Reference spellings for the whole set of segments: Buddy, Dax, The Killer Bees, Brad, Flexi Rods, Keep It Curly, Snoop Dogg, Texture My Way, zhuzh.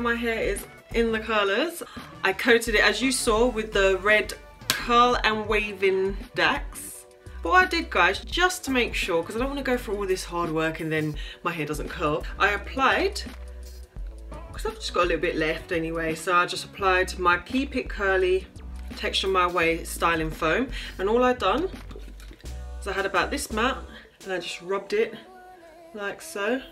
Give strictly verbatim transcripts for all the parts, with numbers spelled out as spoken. My hair is in the curlers. I coated it, as you saw, with the red curl and waving Dax. But what I did, guys, just to make sure, because I don't want to go through all this hard work and then my hair doesn't curl, I applied, because I've just got a little bit left anyway, so I just applied my Keep It Curly Texture My Way styling foam. And all I done is I had about this mat and I just rubbed it like so,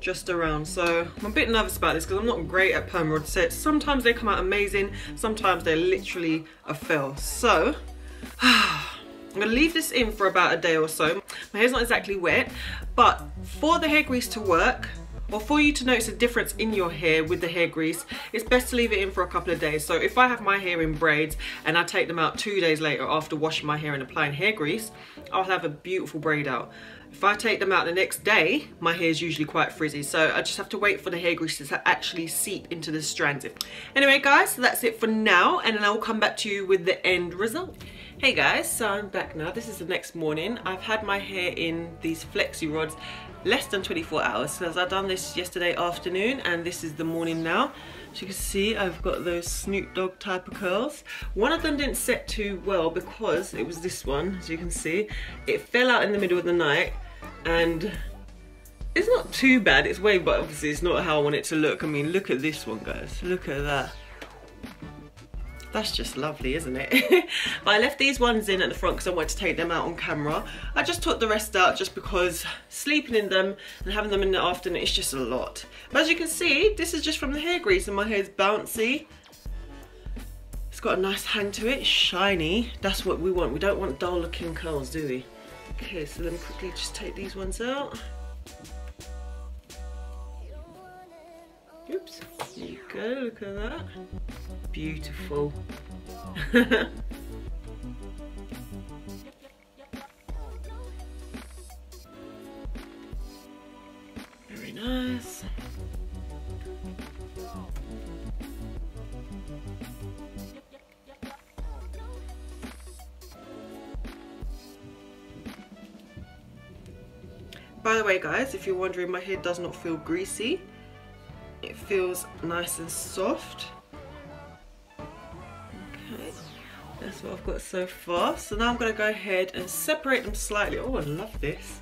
just around. So I'm a bit nervous about this because I'm not great at perm rod sets. Sometimes they come out amazing, sometimes they're literally a fail. So I'm gonna leave this in for about a day or so. My hair's not exactly wet, but for the hair grease to work, or for you to notice a difference in your hair with the hair grease, it's best to leave it in for a couple of days. So if I have my hair in braids and I take them out two days later after washing my hair and applying hair grease, I'll have a beautiful braid out. If I take them out the next day, my hair is usually quite frizzy, so I just have to wait for the hair grease to actually seep into the strands. Anyway guys, so that's it for now, and then I will come back to you with the end result. Hey guys, so I'm back now. This is the next morning. I've had my hair in these Flexi Rods less than twenty-four hours, because I've done this yesterday afternoon and this is the morning now. As you can see, I've got those Snoop Dogg type of curls. One of them didn't set too well because it was this one, as you can see. It fell out in the middle of the night. And it's not too bad, it's waved, but obviously it's not how I want it to look. I mean, look at this one, guys, look at that. That's just lovely, isn't it? But I left these ones in at the front because I wanted to take them out on camera. I just took the rest out just because sleeping in them and having them in the afternoon, it's just a lot. But as you can see, this is just from the hair grease and my hair's bouncy. It's got a nice hang to it, shiny. That's what we want. We don't want dull looking curls, do we? Okay, so let me quickly just take these ones out. Oops, there you go, look at that. Beautiful. Very nice. By the way guys, if you're wondering, my hair does not feel greasy. It feels nice and soft. Okay, let's what I've got so far. So now I'm going to go ahead and separate them slightly. Oh, I love this.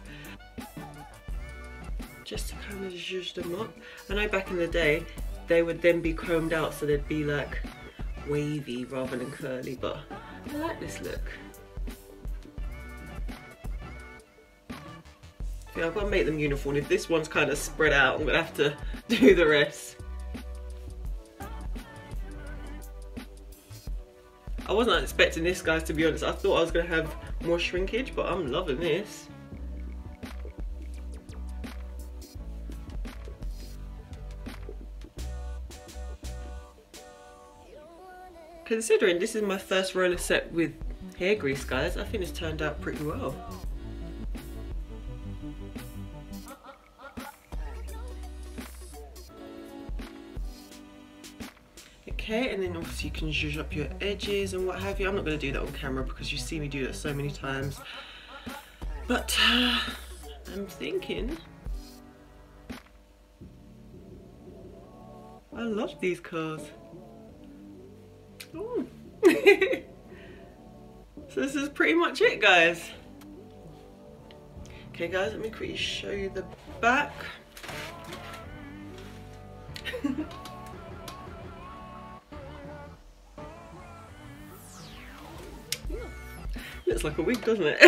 Just to kind of zhuzh them up. I know back in the day they would then be combed out, so they'd be like wavy rather than curly, but I like this look. Yeah, I've got to make them uniform. If this one's kind of spread out, I'm going to have to do the rest. I wasn't expecting this, guys, to be honest. I thought I was going to have more shrinkage, but I'm loving this. Considering this is my first roller set with hair grease, guys, I think it's turned out pretty well. Okay, and then obviously you can zhuzh up your edges and what have you. I'm not going to do that on camera because you see me do that so many times. But uh, I'm thinking, I love these curls. So this is pretty much it, guys. Okay, guys, let me quickly show you the back. Looks like a wig, doesn't it?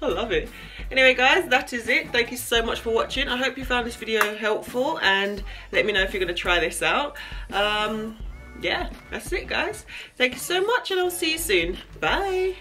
I love it. Anyway, guys, that is it. Thank you so much for watching. I hope you found this video helpful, and let me know if you're going to try this out. Um, Yeah, that's it, guys. Thank you so much, and I'll see you soon. Bye.